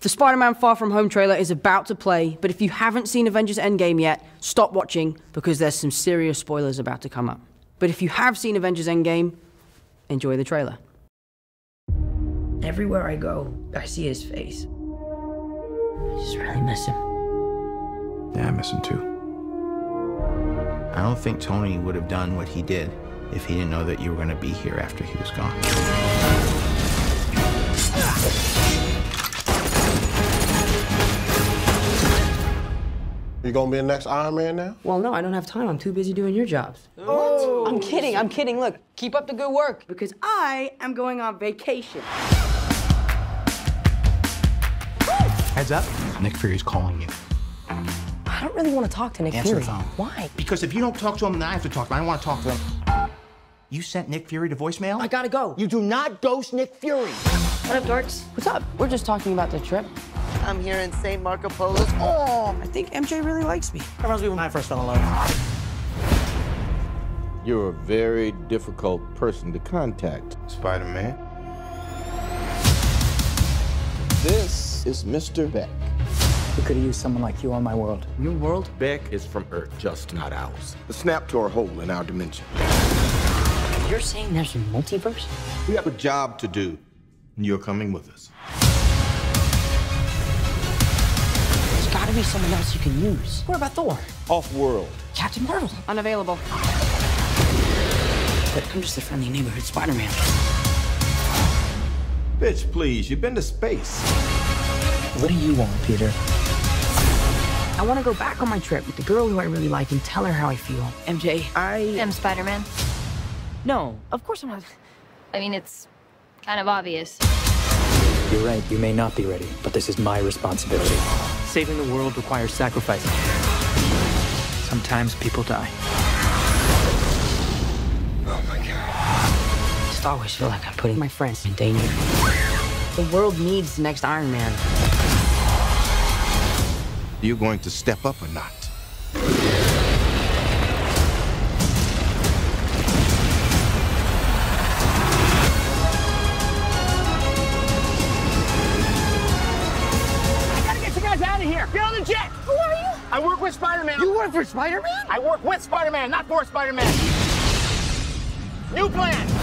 The Spider-Man Far From Home trailer is about to play, but if you haven't seen Avengers: Endgame yet, stop watching because there's some serious spoilers about to come up. But if you have seen Avengers: Endgame, enjoy the trailer. Everywhere I go, I see his face. I just really miss him. Yeah, I miss him too. I don't think Tony would have done what he did if he didn't know that you were going to be here after he was gone. You gonna be the next Iron Man now? Well, no, I don't have time. I'm too busy doing your jobs. Oh. What? I'm kidding, I'm kidding. Look, keep up the good work. Because I am going on vacation. Heads up, Nick Fury's calling you. I don't really want to talk to Nick Fury. Answer phone. Why? Because if you don't talk to him, then I have to talk to him. I don't want to talk to him. You sent Nick Fury to voicemail? I gotta go. You do not ghost Nick Fury. What up, dorks? What's up? We're just talking about the trip. I'm here in St. Marco Polo's. Oh, I think MJ really likes me. That reminds me when I first fell in love. You're a very difficult person to contact, Spider-Man. This is Mr. Beck. We could have used someone like you on my world. New world? Beck is from Earth, just not ours. The snap to our hole in our dimension. You're saying there's a multiverse? We have a job to do, and you're coming with us. There's gotta be someone else you can use. What about Thor? Off-world. Captain Marvel. Unavailable. But I'm just a friendly neighborhood Spider-Man. Bitch, please, you've been to space. What do you want, Peter? I want to go back on my trip with the girl who I really like and tell her how I feel. MJ, I am Spider-Man. No, of course I'm not. I mean, it's kind of obvious. You're right, you may not be ready, but this is my responsibility. Saving the world requires sacrifice. Sometimes people die. Oh my God. I just always feel like I'm putting my friends in danger. The world needs the next Iron Man. You're going to step up or not? I work with Spider-Man. You work for Spider-Man? I work with Spider-Man, not for Spider-Man. New plan.